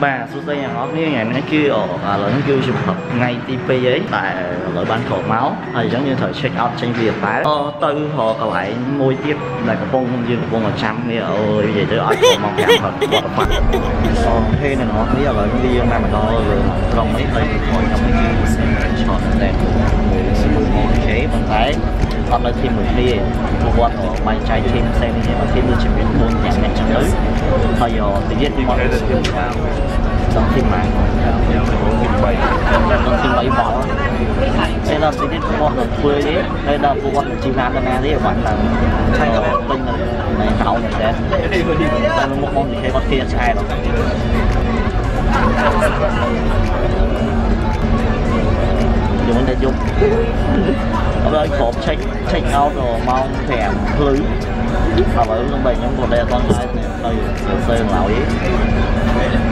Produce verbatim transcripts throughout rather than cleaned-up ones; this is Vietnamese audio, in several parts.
Ba số tay nó như ngày nó kêu ở là nó kêu chụp hợp ngay tê pê ấy tại lợi ban khổ máu hay giống như thời check out tranh việc phá ờ từ họ còn lại môi tiếp là cái bông không dư của bông một trăm nghe ơi vậy tới ở một trăm thật một phần thế này nó bây giờ là đi ra mà coi rồi còn mấy thầy ngồi trong cái kia họ đẹp chế bằng thái hoặc là thêm một đi một quan họ bay trái thêm xem như mà thêm được chuyển biến một nhà ngành trong đấy bây giờ tự nhiên mọi người trong phim mạng trong phim bảy bỏ thế là tự nhiên con được quê đấy đây là cô con chim nam đan na đấy bạn là tinh này tạo này đấy một con thì thấy con kia sai rồi dùng để dùng rồi cột check check out rồi mong thèm lưới và bởi lúc này nhóm còn đây con trai này đây sơn lão ý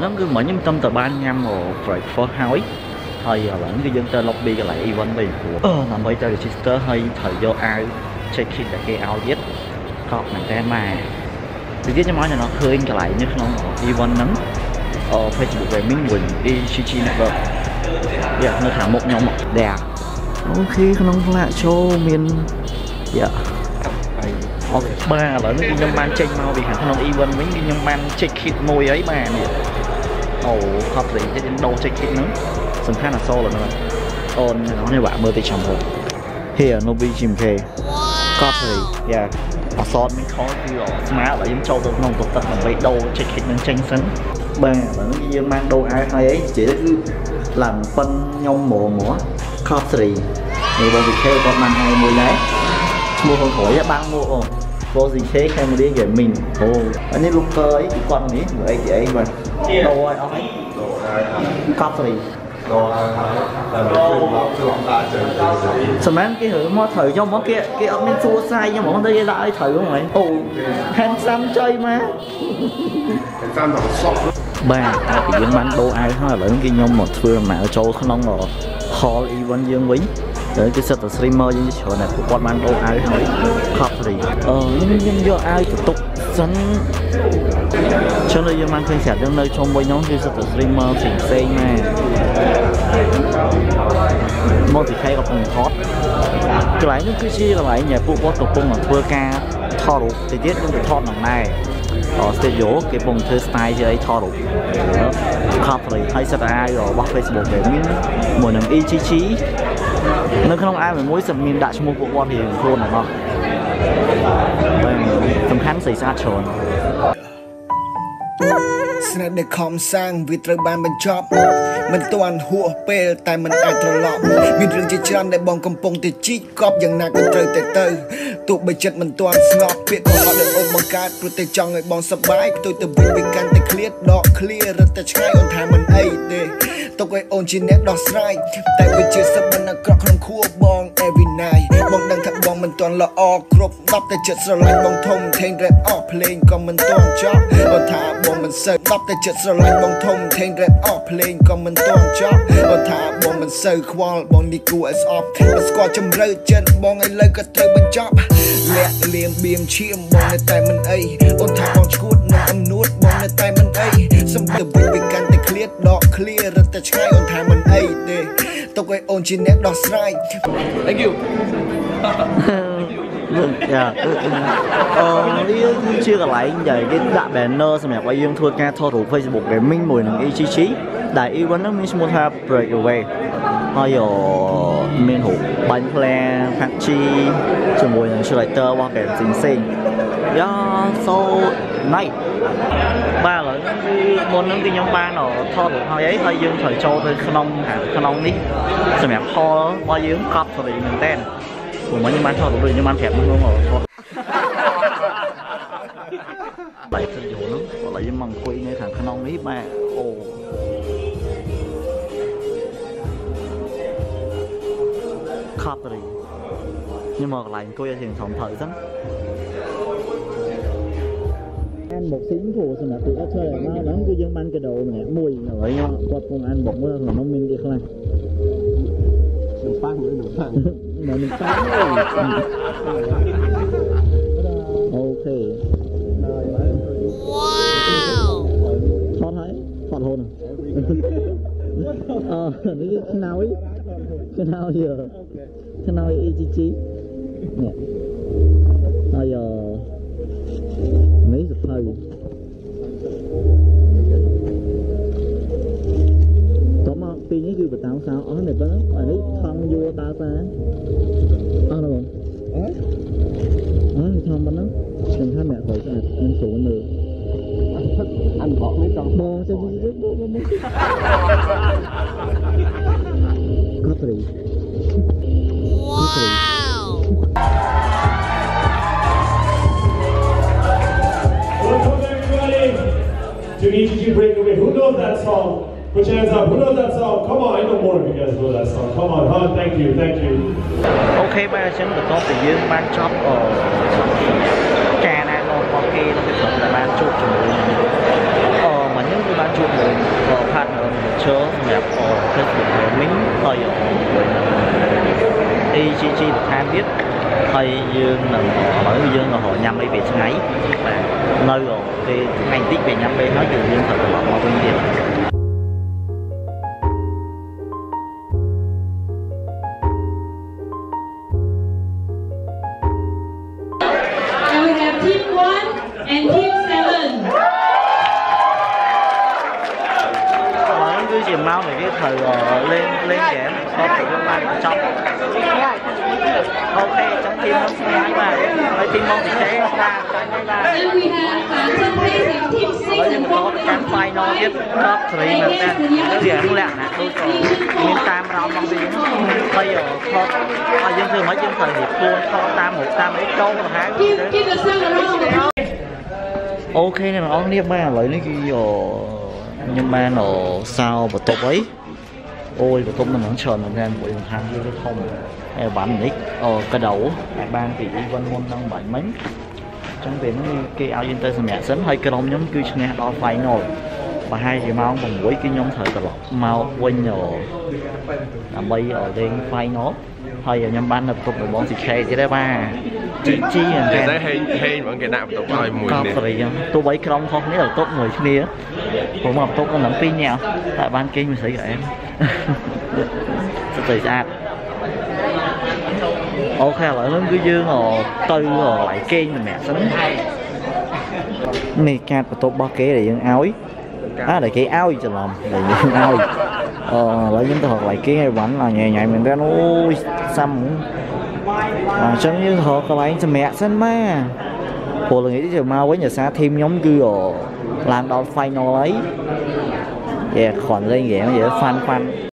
nó cứ mở những tâm tờ ban nhằm ở phải phó hói hay là những cái dân tờ lobby lại event bình của ờ là mấy tờ register hay thời do ai check in cái ao giết cọp này cái mà thì biết cho mọi người nó khơi trở lại như nó event nắng ở Facebook về Minh Quỳnh eGGNetwork dạ nó thả một nhau một đẹp khi nó lạ cho mình dạ ba là nó nhân ban tranh mau vì hẳn nó event với nhân ban check hit môi ấy mà ồ hợp lý cho đến đâu check hit nữa sân khá là sâu rồi nữa ôn nó như bạn mơ tới chồng rồi here nó bị chìm kề có thì yeah mà son mình khó kêu má lại giống châu tôi không tụt tật bằng vậy đâu check hit nó tranh sấn ba là nó nhân ban đâu ai hay ấy chỉ cứ làm phân nhau mồ mỏ có thì người bên Việt theo con mang hai môi đấy mua không khỏi ra băng mua vô gì thế hay mà đi về mình ồ anh ấy lúc cơ ấy cái con ấy người ấy mà đồ ai ông ấy coffee đồ sao mấy cái thứ mà thử cho món kia cái ông nên xua sai nhưng mà món đây lại thử không mày ồ handsome chơi mà handsome thằng sọt ba cái dân bán đồ ai thôi là những cái nhom một phương mà ở chỗ không ngon ngọt hall event dương vĩnh để cái set streamer như chỗ này của con mang đồ ai hỏi khóc thì ờ nhưng do ai tiếp tục sẵn cho nên mang kênh sẻ đến nơi trong với nhóm như set streamer thì xây mà một thì hay gặp mình khó cái lái nước cứ chi là lại nhà phụ quốc tập trung ở vừa ca thò đủ thì tiết cũng phải thò nòng này ở sẽ dỗ cái vùng thứ style chơi thò đủ khóc thì hay set ai rồi bắt Facebook để mình mỗi lần y chí chí nếu không ai mà mỗi sầm mình đã cho một bộ quan thì khôn là không tầm khán xảy ra tròn sẽ để khom sang vì trời ban bên job mình toàn hùa pê tại mình ai thở lọt mình rừng chỉ trăn để bong cầm bông thì chỉ cọp dạng nạc cái trời tê tê tụ bề chất mình toàn ngọt biết còn họ được ôm bằng cát rồi tay cho người bong sập bãi tôi từ bên bên can tay clear đỏ clear rồi tay trái còn thả mình ấy để tôi quay ôn trên nét đỏ sai tại vì chưa sắp mình ăn cọp không khua bong every night bong đang thắt bong mình toàn là all crop đắp tay chất rồi lại bong thông thanh rap all playing còn mình toàn job còn thả bong mình sợ đắp tay chất rồi lại bong thông thanh rap all playing còn mình toàn job còn thả bong mình sợ khoal bong đi cua as off mình score trong rơi chân bong ấy lấy cả thời bên job lẹ liềm biềm chiêm bong nơi tay mình ấy ôn thả bong chuột nằm ăn nuốt bong nơi tay mình ấy xong từ bên bên can tay clear đỏ clear rồi tay trái còn thả mình ấy để tôi quay ôn trên nét đỏ sai thank you dạ ờ đi chưa gặp lại anh vậy cái đại banner xem quay dương thua ca thua thủ Facebook để minh mùi nắng y chí chí đại y vẫn nó minh một ha breakaway thôi giờ minh hủ bánh flan phát chi chờ mùi nắng chưa lại tơ qua kèm xinh xinh do so này ba là môn nắng cái nhóm ba nó thua thủ thôi ấy thôi dương thời châu thôi khăn ông hả khăn ông đi xem mẹ thua qua dương cọp rồi bị mình tên cũng mấy bán thọ cũng được nhưng bán thẻ không đúng rồi. Makanan walai mangkuk ini kan kenong ni ba. Oh. Cutlery. Nhưng mà lại cô gia truyền thống thử lắm. Ăn một xíu thua xong là tôi đã chơi nó lắm cứ dân ban cái đồ mà mùi rồi nha. Quật con ăn bột nữa là nó minh đi khăn. Mình phát nữa được phát. Mà mình phát rồi. Ok. Wow. Thoát thấy, thoát hồn à. Ờ, nó cái nào ấy. Cái nào giờ. Cái nào e giê giê. Nè. Ờ giờ mấy giờ thôi. Có mà tí nhí cứ tám sao ở này có ở đấy thằng vua ta ta. Ờ rồi. Ờ. Ờ thằng bên đó. Mình thấy mẹ khỏi sao mình sủ nữa. Anh bỏ mấy con bò cho có thể. To each you bring away. Who knows that song? Put your hands up. Who knows that song? Come on, I know more of you guys know that song. Come on, huh? Thank you, thank you. Okay, bây giờ chúng ta có thể dùng ban chop ở Canada này rồi, có khi nó sẽ còn là ban chop rồi. Ờ, mà những cái ban chop rồi, có phát ở chỗ nhà ở cái vùng mình ở ở e giê giê tham biết. Thầy dương là bởi dương là họ nhâm đi về ngày và nơi rồi thì anh tích về nhâm đi nói chuyện dương thật là mọi vấn đề. And we have team one and team seven. Mọi người chỉ mau này cái thời lên lên giảm có thể các bạn trong. Okay, trong team mong sáng và ở team mong sẽ là ở những có cán final nhất top three là ta nó gì cũng lạ nè tôi còn mình tam rau mong gì bây giờ top ở dân thường mấy dân thời hiệp luôn top tam một tam mấy câu là hai ok này mà ông niệm mà lấy lấy cái giờ nhưng mà nó sao mà top ấy ôi của tôi mình vẫn chờ mình ra một đường thang vô cái thông này bạn nick ở cái đầu ban thì Ivan môn đang bảy mấy trong việc nó kia ao inter mẹ sớm hơi cái nhóm kia nghe đo phải nồi và hai thì mau còn buổi cái nhóm thời tật mau quên nhờ là bây ở đây phải nó thôi giờ nhóm ban là tôi phải bón xịt xe chứ đấy ba chi chi là cái hay hay vẫn cái nào tôi coi mùi này tôi bấy không không biết là tốt mùi kia cũng mà tốt con lắm pin nhèo tại ban kia mình thấy em từ xa ok lại nó cứ dương rồi tư rồi lại kia mình mẹ sẵn này cát và tốt ba kế để dân áo ấy á để cái áo gì cho lòng để dân áo ờ lại dân thật lại kia vẫn là nhẹ nhẹ mình ra nó xăm mà chẳng như họ có lấy cho mẹ sẵn má hồi là nghĩ giờ mau với nhà xa thêm nhóm cư rồi làm đòn final ấy, yeah, còn lên ghẹo vậy fan fan.